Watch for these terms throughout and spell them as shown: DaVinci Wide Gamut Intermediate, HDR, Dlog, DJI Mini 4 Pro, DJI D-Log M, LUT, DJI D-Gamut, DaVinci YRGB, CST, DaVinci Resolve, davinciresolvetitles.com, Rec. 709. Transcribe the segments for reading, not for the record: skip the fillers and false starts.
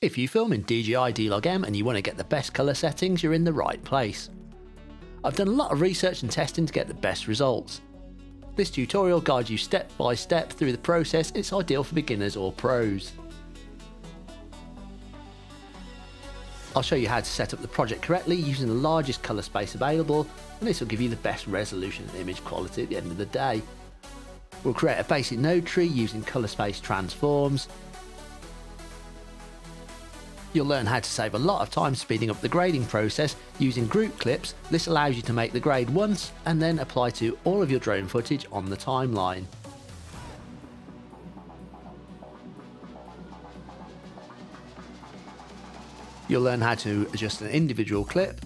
If you film in DJI D-Log M and you want to get the best colour settings, you're in the right place. I've done a lot of research and testing to get the best results. This tutorial guides you step by step through the process. It's ideal for beginners or pros. I'll show you how to set up the project correctly using the largest colour space available, and this will give you the best resolution and image quality at the end of the day. We'll create a basic node tree using colour space transforms. You'll learn how to save a lot of time speeding up the grading process using group clips. This allows you to make the grade once and then apply to all of your drone footage on the timeline. You'll learn how to adjust an individual clip.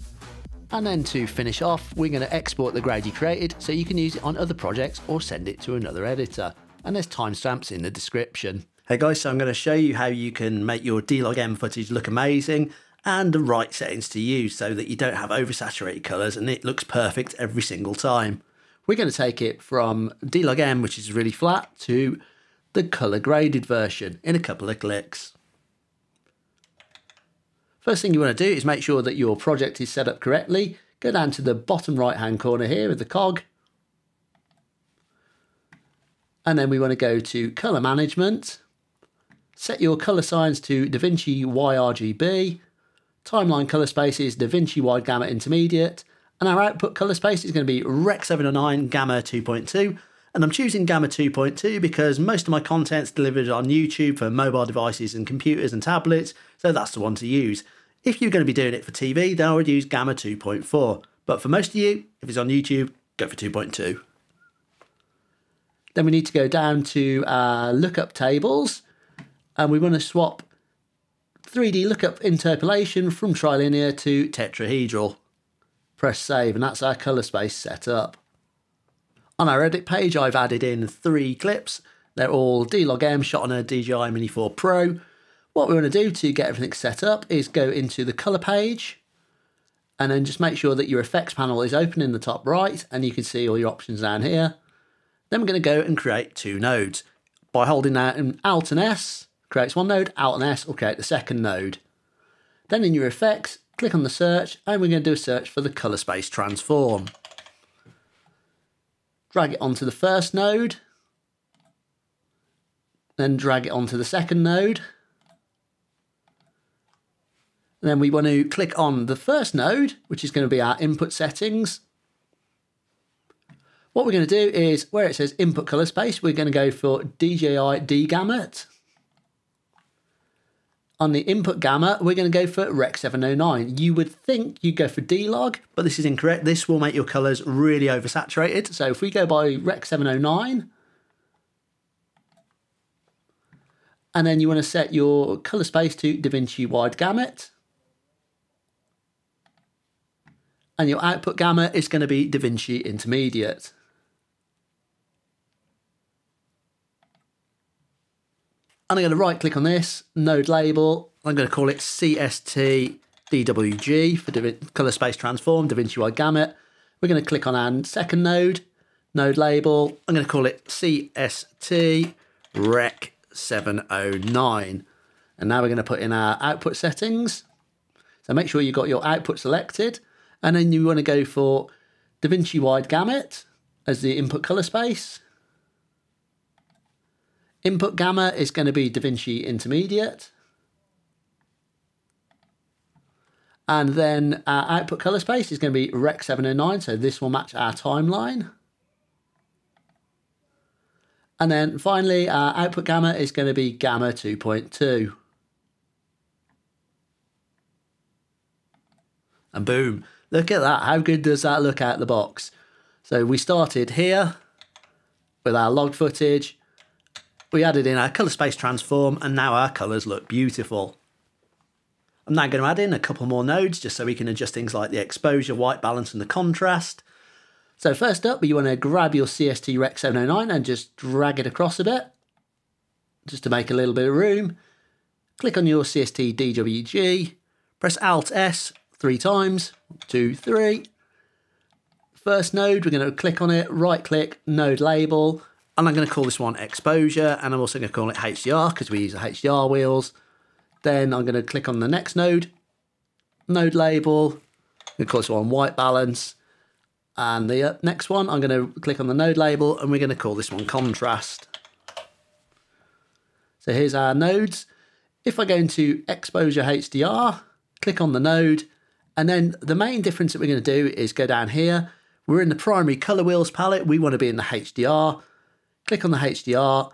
And then to finish off, we're going to export the grade you created so you can use it on other projects or send it to another editor. And there's timestamps in the description. Hey guys, so I'm going to show you how you can make your D-Log M footage look amazing and the right settings to use so that you don't have oversaturated colours and it looks perfect every single time. We're going to take it from D-Log M, which is really flat, to the colour graded version in a couple of clicks. First thing you want to do is make sure that your project is set up correctly. Go down to the bottom right hand corner here with the cog. And then we want to go to colour management. Set your colour signs to DaVinci YRGB, timeline colour space is DaVinci Wide Gamut Intermediate, and our output colour space is going to be Rec. 709 Gamma 2.2, and I'm choosing Gamma 2.2 because most of my content's delivered on YouTube for mobile devices and computers and tablets, so that's the one to use. If you're going to be doing it for TV, then I would use Gamma 2.4, but for most of you, if it's on YouTube, go for 2.2. Then we need to go down to lookup tables, and we want to swap 3D lookup interpolation from trilinear to tetrahedral. Press save, and that's our colour space set up. On our edit page, I've added in 3 clips. They're all D-Log M shot on a DJI Mini 4 Pro. What we want to do to get everything set up is go into the colour page, and then just make sure that your effects panel is open in the top right, and you can see all your options down here. Then we're going to go and create 2 nodes. By holding out in Alt and S, creates one node, Alt and S will create the second node. Then in your effects, click on the search, and we're going to do a search for the colour space transform. Drag it onto the first node, then drag it onto the second node. And then we want to click on the first node, which is going to be our input settings. What we're going to do is, where it says input colour space, we're going to go for DJI D-Gamut. On the input gamma, we're going to go for Rec. 709. You would think you'd go for D-Log, but this is incorrect. This will make your colours really oversaturated. So if we go by Rec. 709, and then you want to set your colour space to DaVinci Wide Gamut, and your output gamma is going to be DaVinci Intermediate. And I'm going to right click on this node label. I'm going to call it CST DWG for Color Space Transform DaVinci Wide Gamut. We're going to click on our second node label. I'm going to call it CST Rec. 709. And now we're going to put in our output settings. So make sure you've got your output selected. And then you want to go for DaVinci Wide Gamut as the input colour space. Input gamma is going to be DaVinci Intermediate. And then our output colour space is going to be Rec. 709, so this will match our timeline. And then finally, our output gamma is going to be Gamma 2.2. And boom, look at that. How good does that look out the box? So we started here with our log footage. We added in our colour space transform, and now our colours look beautiful. I'm now going to add in a couple more nodes just so we can adjust things like the exposure, white balance, and the contrast. So first up, you want to grab your CST Rec. 709 and just drag it across a bit, just to make a little bit of room. Click on your CST DWG, press Alt S 3 times, 2, 3. First node, we're going to click on it, right click, node label. And I'm going to call this one exposure, and I'm also going to call it HDR because we use the HDR wheels. Then I'm going to click on the next node, node label, of course we're on white balance, and the next one I'm going to click on the node label and we're going to call this one contrast. So here's our nodes. If I go into exposure HDR, click on the node, and then the main difference that we're going to do is go down here. We're in the primary color wheels palette. We want to be in the HDR. Click on the HDR,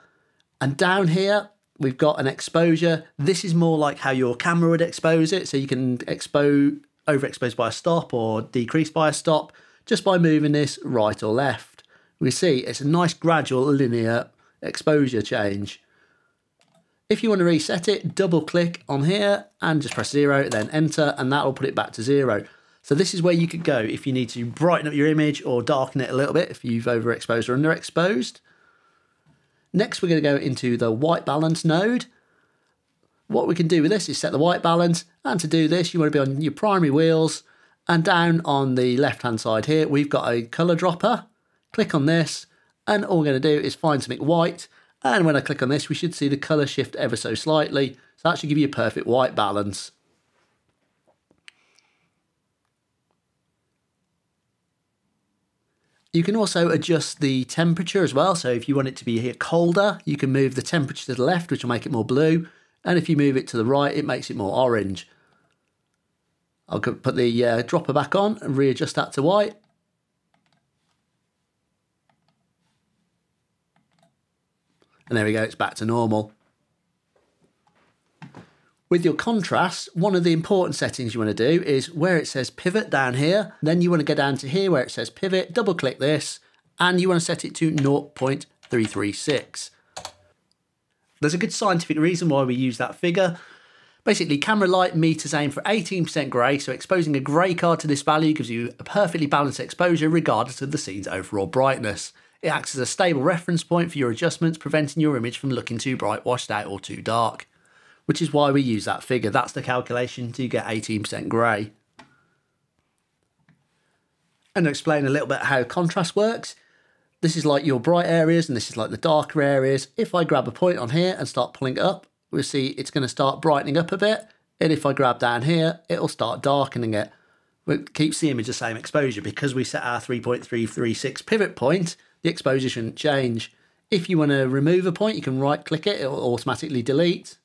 and down here we've got an exposure. This is more like how your camera would expose it. So you can overexpose by a stop or decrease by a stop just by moving this right or left. We see it's a nice gradual linear exposure change. If you want to reset it, double click on here and just press 0, then enter, and that will put it back to 0. So this is where you could go if you need to brighten up your image or darken it a little bit if you've overexposed or underexposed. Next, we're going to go into the white balance node. What we can do with this is set the white balance, and to do this, you want to be on your primary wheels, and down on the left-hand side here, we've got a color dropper. Click on this, and all we're going to do is find something white, and when I click on this, we should see the color shift ever so slightly, so that should give you a perfect white balance. You can also adjust the temperature as well, so if you want it to be here colder, you can move the temperature to the left, which will make it more blue, and if you move it to the right, it makes it more orange. I'll put the dropper back on and readjust that to white. And there we go, it's back to normal. With your contrast, one of the important settings you want to do is where it says pivot down here, then you want to go down to here where it says pivot, double click this, and you want to set it to 0.336. There's a good scientific reason why we use that figure. Basically, camera light meters aim for 18% grey, so exposing a grey card to this value gives you a perfectly balanced exposure regardless of the scene's overall brightness. It acts as a stable reference point for your adjustments, preventing your image from looking too bright, washed out, or too dark, which is why we use that figure. That's the calculation to get 18% grey. And to explain a little bit how contrast works, this is like your bright areas and this is like the darker areas. If I grab a point on here and start pulling it up, we'll see it's going to start brightening up a bit. And if I grab down here, it'll start darkening it. It keeps the image the same exposure. Because we set our 3.336 pivot point, the exposure shouldn't change. If you want to remove a point, you can right click it, it'll automatically delete.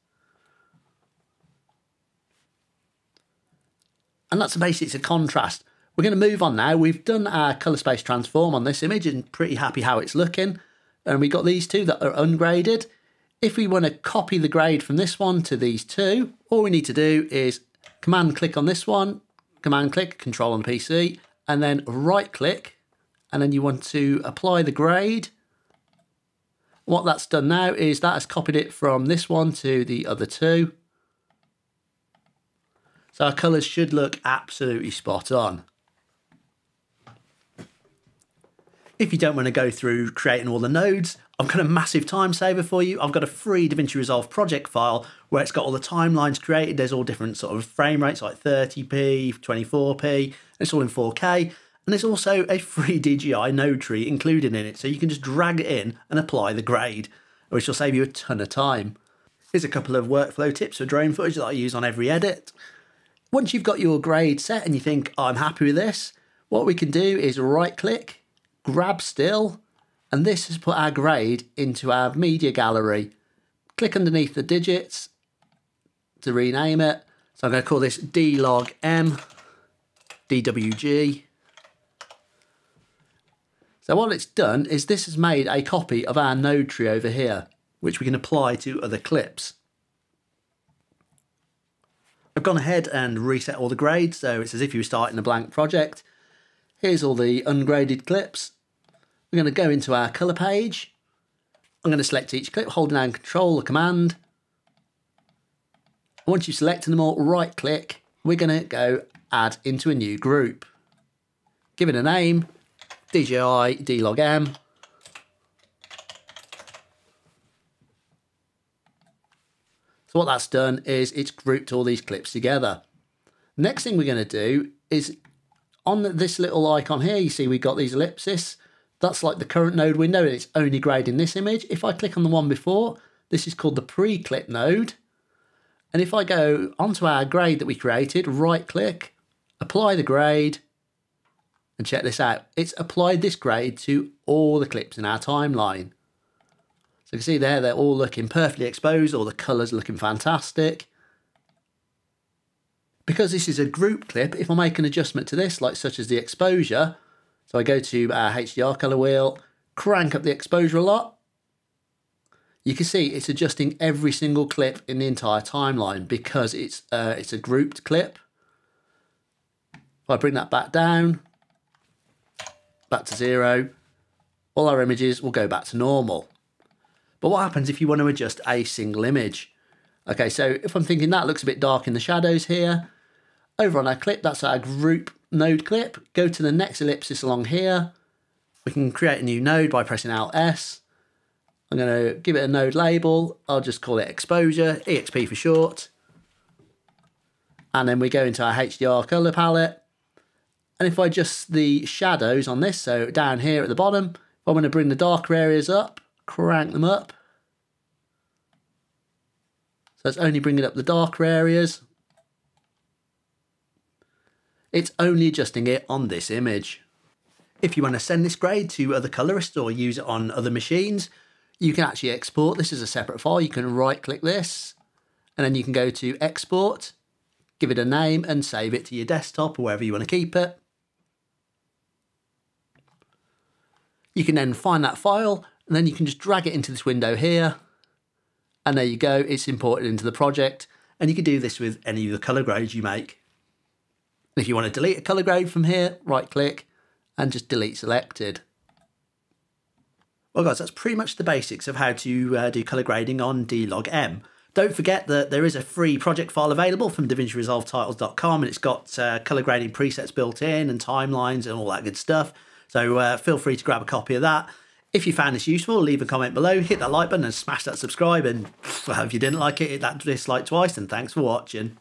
And that's the basics of contrast. We're going to move on now. We've done our colour space transform on this image and pretty happy how it's looking. And we've got these two that are ungraded. If we want to copy the grade from this one to these two, all we need to do is command click on this one, command click, control on PC, and then right click. And then you want to apply the grade. What that's done now is that has copied it from this one to the other two. So our colours should look absolutely spot on. If you don't want to go through creating all the nodes, I've got a massive time saver for you. I've got a free DaVinci Resolve project file where it's got all the timelines created. There's all different sort of frame rates like 30p, 24p, it's all in 4K. And there's also a free DJI node tree included in it. So you can just drag it in and apply the grade, which will save you a ton of time. Here's a couple of workflow tips for drone footage that I use on every edit. Once you've got your grade set and you think, I'm happy with this, what we can do is right click, grab still, and this has put our grade into our media gallery. Click underneath the digits to rename it. So I'm going to call this D-Log M, DWG. So what it's done is this has made a copy of our node tree over here, which we can apply to other clips. I've gone ahead and reset all the grades, so it's as if you were starting a blank project. Here's all the ungraded clips. We're going to go into our colour page. I'm going to select each clip, holding down Control or Command. Once you've selected them all, right click. We're going to go add into a new group. Give it a name, DJI D-Log M. So what that's done is it's grouped all these clips together. Next thing we're going to do is on this little icon here, you see we've got these ellipses. That's like the current node window, and it's only grading this image. If I click on the one before, this is called the pre-clip node. And if I go onto our grade that we created, right click, apply the grade, and check this out. It's applied this grade to all the clips in our timeline. So you can see there, they're all looking perfectly exposed, all the colors looking fantastic. Because this is a group clip, if I make an adjustment to this, like such as the exposure, so I go to our HDR color wheel, crank up the exposure a lot, you can see it's adjusting every single clip in the entire timeline because it's a grouped clip. If I bring that back down, back to zero, all our images will go back to normal. But what happens if you want to adjust a single image? Okay, so if I'm thinking that looks a bit dark in the shadows here, over on our clip, that's our group node clip, go to the next ellipsis along here, we can create a new node by pressing Alt S. I'm going to give it a node label, I'll just call it exposure, EXP for short, and then we go into our HDR color palette, and if I adjust the shadows on this, so down here at the bottom, if I want to bring the darker areas up, crank them up, so it's only bringing up the darker areas. It's only adjusting it on this image. If you want to send this grade to other colorists or use it on other machines, you can actually export this as a separate file. You can right click this and then you can go to export, give it a name and save it to your desktop or wherever you want to keep it. You can then find that file and then you can just drag it into this window here. And there you go, it's imported into the project, and you can do this with any of the color grades you make. And if you want to delete a color grade from here, right click and just delete selected. Well guys, that's pretty much the basics of how to do color grading on D-Log M. Don't forget that there is a free project file available from davinciresolvetitles.com, and it's got color grading presets built in and timelines and all that good stuff. So feel free to grab a copy of that. If you found this useful, leave a comment below, hit that like button and smash that subscribe, and well, if you didn't like it, hit that dislike twice, and thanks for watching.